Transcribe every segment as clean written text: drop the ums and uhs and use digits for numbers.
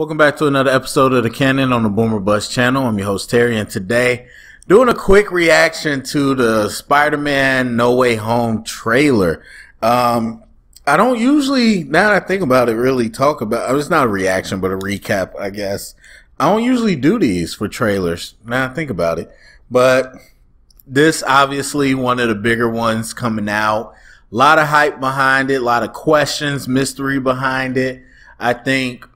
Welcome back to another episode of the Canon on the Boomer Bus channel. I'm your host Terry, and today doing a quick reaction to the Spider-Man No Way Home trailer. I don't usually, now that I think about it, really talk about, it's not a reaction but a recap, I guess. I don't usually do these for trailers, now that I think about it. But this obviously one of the bigger ones coming out. A lot of hype behind it, a lot of questions, mystery behind it. I think,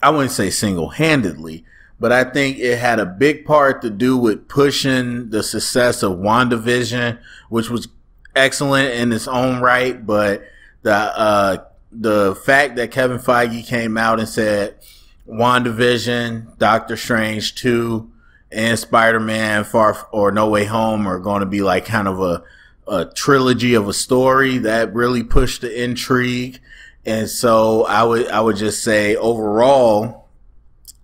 I wouldn't say single-handedly, but I think it had a big part to do with pushing the success of WandaVision, which was excellent in its own right. But the fact that Kevin Feige came out and said WandaVision, Doctor Strange 2, and Spider-Man No Way Home are going to be like kind of a trilogy of a story, that really pushed the intrigue. And so I would just say overall,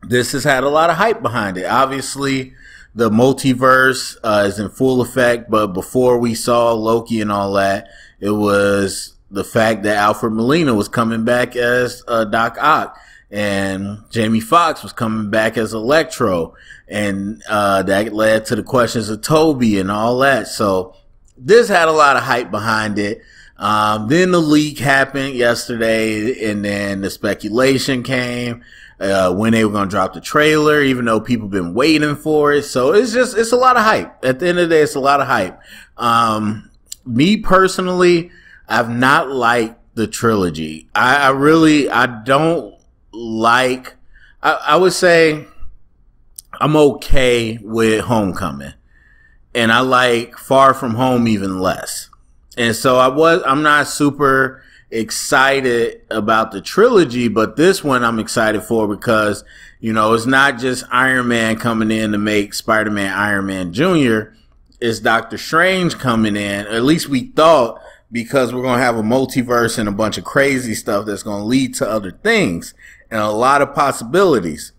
this has had a lot of hype behind it. Obviously, the multiverse is in full effect, but before we saw Loki and all that, it was the fact that Alfred Molina was coming back as Doc Ock, and Jamie Foxx was coming back as Electro, and that led to the questions of Tobey and all that. So this had a lot of hype behind it. Then the leak happened yesterday, and then the speculation came when they were going to drop the trailer, even though people been waiting for it. So it's a lot of hype. At the end of the day, it's a lot of hype. Me personally, I've not liked the trilogy. I would say I'm okay with Homecoming, and I like Far From Home even less. And so I'm not super excited about the trilogy, but this one I'm excited for because, you know, it's not just Iron Man coming in to make Spider-Man Iron Man Jr. It's Doctor Strange coming in, at least we thought, because we're going to have a multiverse and a bunch of crazy stuff that's going to lead to other things and a lot of possibilities.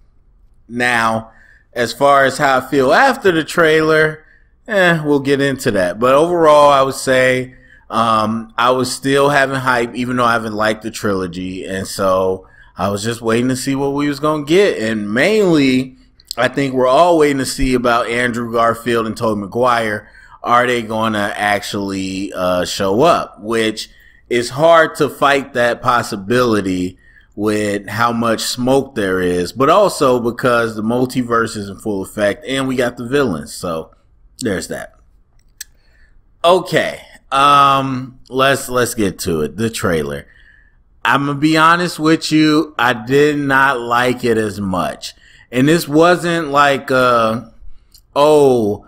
Now, as far as how I feel after the trailer, we'll get into that. But overall, I would say I was still having hype, even though I haven't liked the trilogy. And so I was just waiting to see what we was going to get. And mainly, I think we're all waiting to see about Andrew Garfield and Tobey Maguire. Are they going to actually show up? Which is hard to fight that possibility with how much smoke there is. But also because the multiverse is in full effect and we got the villains. So there's that. Okay. Let's get to it. The trailer. I'm gonna be honest with you, I did not like it as much. And this wasn't like I had all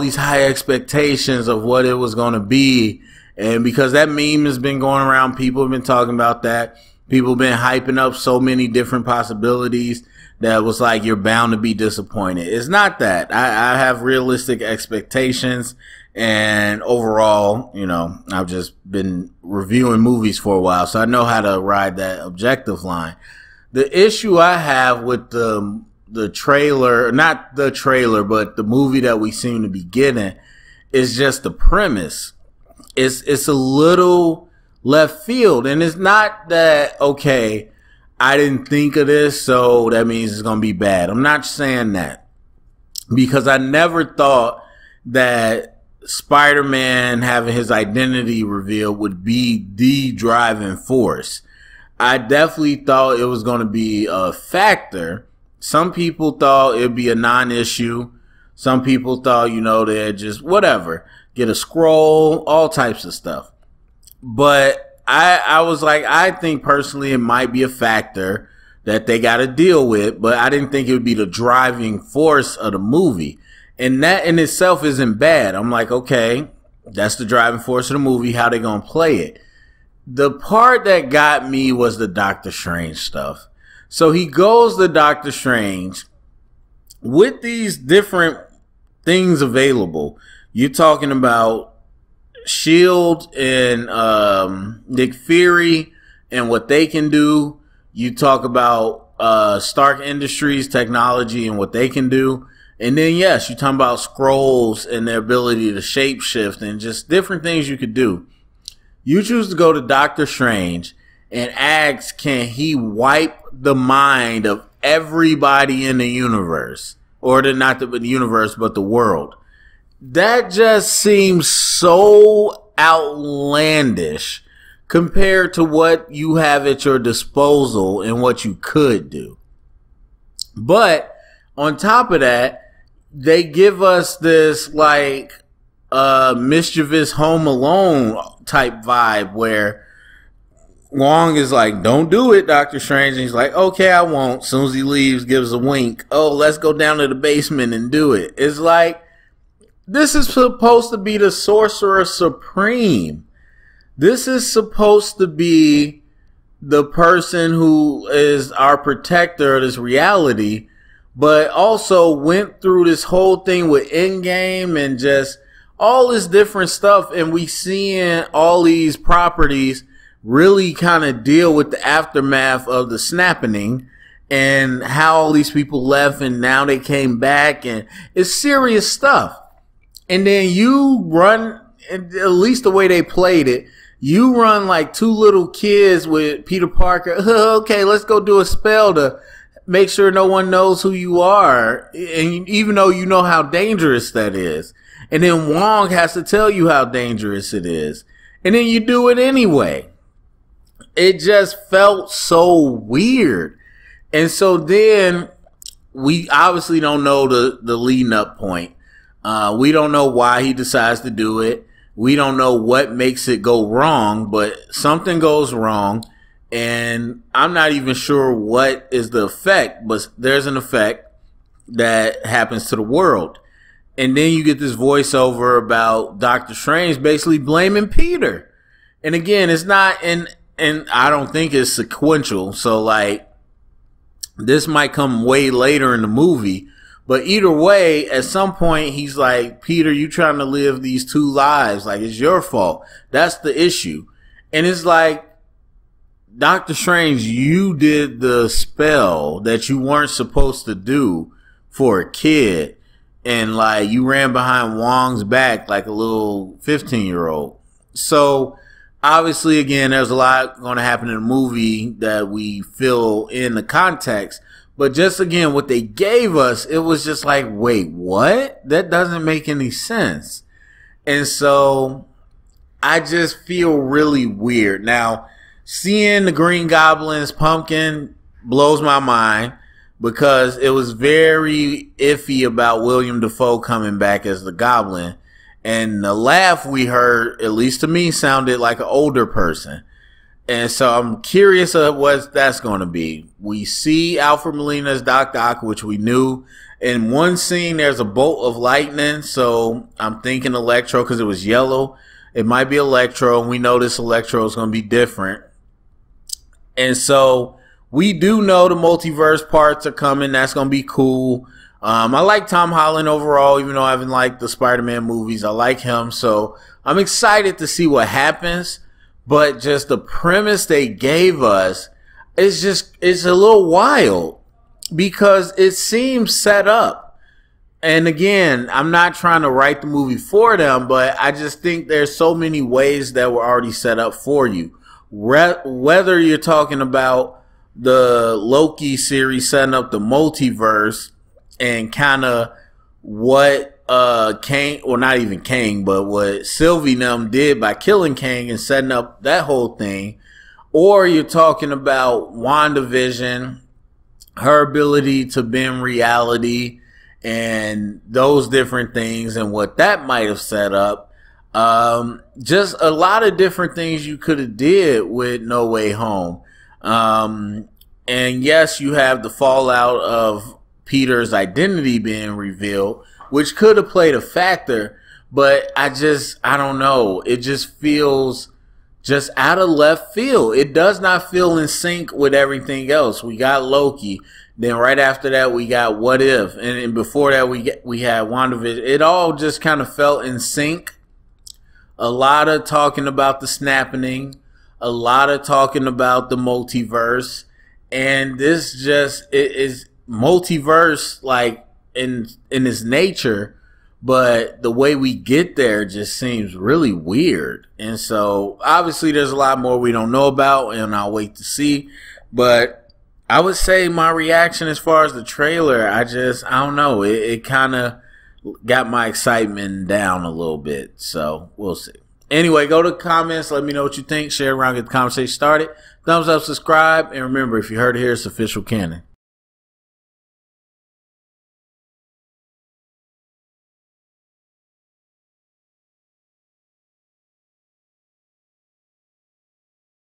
these high expectations of what it was gonna be, and because that meme has been going around, people have been talking about that. People have been hyping up so many different possibilities that was like, you're bound to be disappointed. It's not that. I have realistic expectations, and overall, you know, I've just been reviewing movies for a while, so I know how to ride that objective line. The issue I have with the trailer, not the trailer, but the movie that we seem to be getting, is just the premise. It's a little left field, and it's not that, okay, I didn't think of this, so that means it's going to be bad. I'm not saying that, because I never thought that Spider-Man having his identity revealed would be the driving force. I definitely thought it was going to be a factor. Some people thought it'd be a non-issue. Some people thought, you know, they'd just whatever, get a scroll, all types of stuff. But I was like, I think personally it might be a factor that they got to deal with, but I didn't think it would be the driving force of the movie. And that in itself isn't bad. I'm like, okay, that's the driving force of the movie. How they going to play it? The part that got me was the Doctor Strange stuff. So he goes to Doctor Strange with these different things available. You're talking about S.H.I.E.L.D. and Nick Fury and what they can do. You talk about Stark Industries technology and what they can do, and then yes, you talk about Skrulls and their ability to shapeshift and just different things you could do. You choose to go to Doctor Strange and ask, can he wipe the mind of everybody in the universe, or not the universe, but the world. That just seems so outlandish compared to what you have at your disposal and what you could do. But on top of that, they give us this like mischievous Home Alone type vibe where Wong is like, "Don't do it, Doctor Strange." And he's like, "Okay, I won't." As soon as he leaves, gives a wink. "Oh, let's go down to the basement and do it." It's like, this is supposed to be the Sorcerer Supreme. This is supposed to be the person who is our protector of this reality, but also went through this whole thing with Endgame and just all this different stuff. And we seeing all these properties really kind of deal with the aftermath of the snapping and how all these people left and now they came back, and it's serious stuff. And then you run, at least the way they played it, you run like two little kids with Peter Parker. "Okay, let's go do a spell to make sure no one knows who you are," and even though you know how dangerous that is. And then Wong has to tell you how dangerous it is, and then you do it anyway. It just felt so weird. And so then we obviously don't know the leading up point. We don't know why he decides to do it. We don't know what makes it go wrong, but something goes wrong. And I'm not even sure what is the effect, but there's an effect that happens to the world. And then you get this voiceover about Doctor Strange basically blaming Peter. And again, it's not in, and I don't think it's sequential. So like, this might come way later in the movie, but either way, at some point he's like, "Peter, you trying to live these two lives. Like, it's your fault. That's the issue." And it's like, Doctor Strange, you did the spell that you weren't supposed to do for a kid, and like, you ran behind Wong's back like a little 15-year-old. So obviously, again, there's a lot going to happen in the movie that we fill in the context, but just again, what they gave us, it was just like, wait, what? That doesn't make any sense. And so I just feel really weird now. Seeing the Green Goblin's pumpkin blows my mind, because it was very iffy about William Dafoe coming back as the Goblin. And the laugh we heard, at least to me, sounded like an older person. And so I'm curious of what that's going to be. We see Alfred Molina as Doc Ock, which we knew. In one scene, there's a bolt of lightning. So I'm thinking Electro, because it was yellow. It might be Electro, and we know this Electro is going to be different. And so we do know the multiverse parts are coming. That's going to be cool. I like Tom Holland overall, even though I haven't liked the Spider-Man movies. I like him. So I'm excited to see what happens. But just the premise they gave us is just, it's a little wild, because it seems set up. And again, I'm not trying to write the movie for them, but I just think there's so many ways that were already set up for you. Whether you're talking about the Loki series setting up the multiverse and kind of what Kang, or not even Kang, but what Sylvie and them did by killing Kang and setting up that whole thing, or you're talking about WandaVision, her ability to bend reality, and those different things and what that might have set up. Just a lot of different things you could have did with No Way Home. And yes, you have the fallout of Peter's identity being revealed, which could have played a factor, but I don't know. It just feels just out of left field. It does not feel in sync with everything else. We got Loki. Then right after that, we got What If, and before that, we had WandaVision. It all just kind of felt in sync. A lot of talking about the snapping, a lot of talking about the multiverse, and this just is multiverse like in its nature, but the way we get there just seems really weird. And so obviously, there's a lot more we don't know about, and I'll wait to see, but I would say my reaction as far as the trailer, I don't know. It kind of got my excitement down a little bit. So we'll see. Anyway, go to the comments. Let me know what you think. Share around, get the conversation started. Thumbs up, subscribe. And remember, if you heard it here, it's official canon.